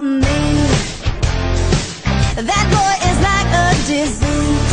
for me. That boy is like a disease.